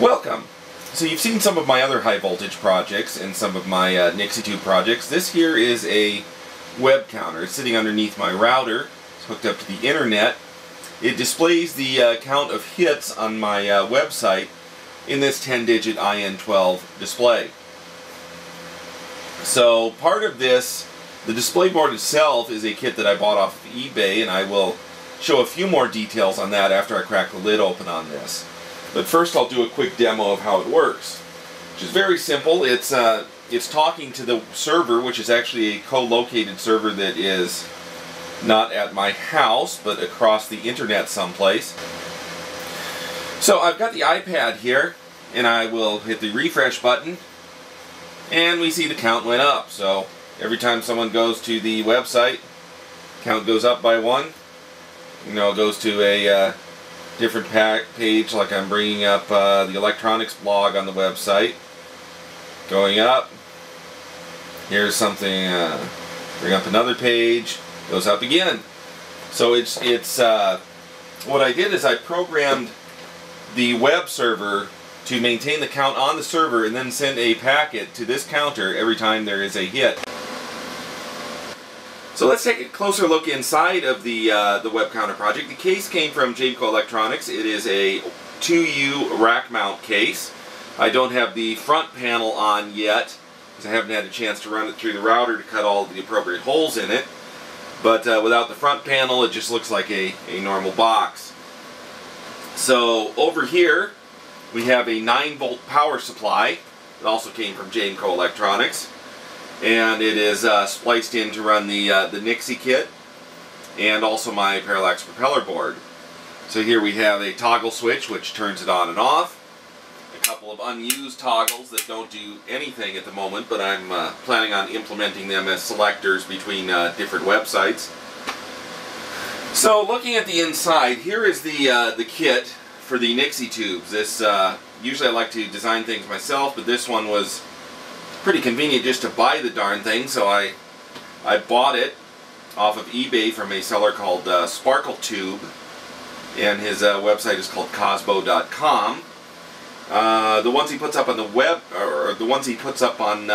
Welcome! So you've seen some of my other high voltage projects and some of my Nixie Tube projects. This here is a web counter. It's sitting underneath my router. It's hooked up to the internet. It displays the count of hits on my website in this 10-digit IN12 display. So part of this, the display board itself, is a kit that I bought off of eBay, and I will show a few more details on that after I crack the lid open on this. But first I'll do a quick demo of how it works, which is very simple. It's talking to the server, which is actually a co-located server that is not at my house, but across the internet someplace. So I've got the iPad here, and I will hit the refresh button, and we see the count went up. So every time someone goes to the website, count goes up by one. You know, it goes to a different page, like I'm bringing up the electronics blog on the website. Going up, here's something, bring up another page, goes up again. So it's what I did is I programmed the web server to maintain the count on the server and then send a packet to this counter every time there is a hit. So let's take a closer look inside of the web counter project. The case came from Jameco Electronics. It is a 2U rack mount case. I don't have the front panel on yet because I haven't had a chance to run it through the router to cut all the appropriate holes in it. But without the front panel, it just looks like a normal box. So over here we have a 9-volt power supply. It also came from Jameco Electronics. And it is spliced in to run the Nixie kit and also my Parallax propeller board. So here we have a toggle switch which turns it on and off. A couple of unused toggles that don't do anything at the moment, but I'm planning on implementing them as selectors between different websites. So looking at the inside, here is the kit for the Nixie tubes. This usually I like to design things myself, but this one was pretty convenient just to buy the darn thing, so I bought it off of eBay from a seller called SparkleTube, and his website is called Cosbo.com. The ones he puts up on the web, or the ones he puts up on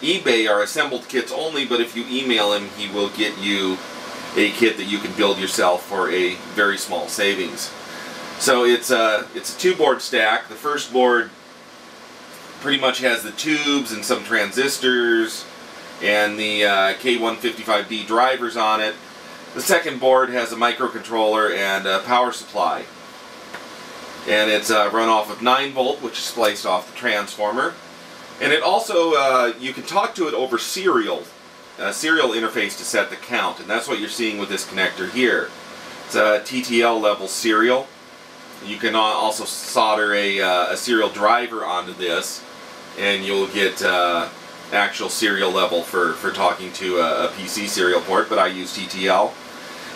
eBay, are assembled kits only, but if you email him, he will get you a kit that you can build yourself for a very small savings. So it's a two-board stack. The first board pretty much has the tubes and some transistors and the K155D drivers on it. The second board has a microcontroller and a power supply. And it's run off of 9-volt, which is spliced off the transformer. And it also, you can talk to it over serial, a serial interface to set the count. And that's what you're seeing with this connector here. It's a TTL level serial. You can also solder a serial driver onto this, and you'll get actual serial level for talking to a PC serial port, but I use TTL.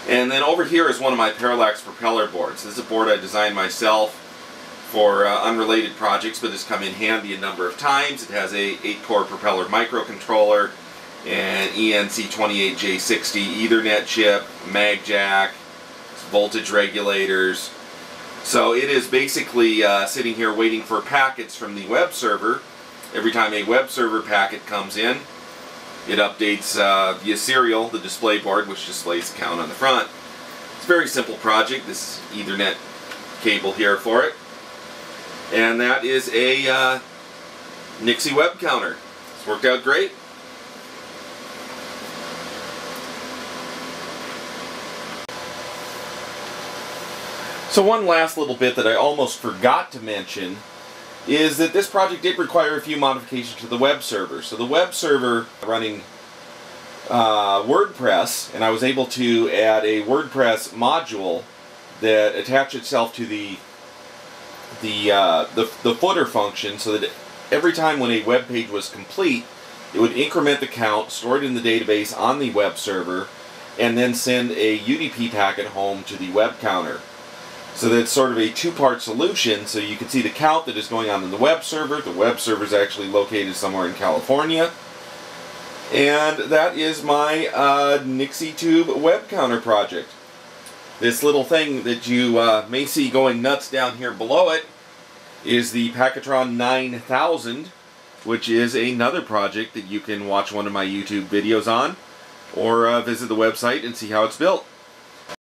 And then over here is one of my Parallax propeller boards. This is a board I designed myself for unrelated projects, but it's come in handy a number of times. It has a 8-core propeller microcontroller, an ENC28J60 Ethernet chip, mag jack, voltage regulators. So it is basically sitting here waiting for packets from the web server. Every time a web server packet comes in, it updates via serial the display board, which displays the count on the front. It's a very simple project. This is Ethernet cable here for it. And that is a Nixie web counter. It's worked out great. So one last little bit that I almost forgot to mention is that this project did require a few modifications to the web server. So the web server running WordPress, and I was able to add a WordPress module that attached itself to the footer function, so that every time when a web page was complete, it would increment the count, store it in the database on the web server, and then send a UDP packet home to the web counter. So that's sort of a two-part solution, so you can see the count that is going on in the web server. The web server is actually located somewhere in California. And that is my Nixie Tube web counter project. This little thing that you may see going nuts down here below it is the Packatron 9000, which is another project that you can watch one of my YouTube videos on, or visit the website and see how it's built.